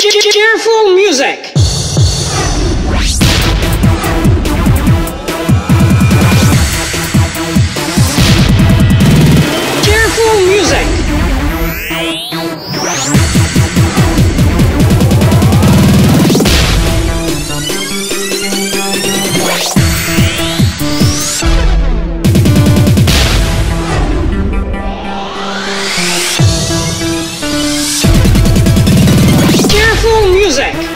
Cheerful music. Cheerful music. Music.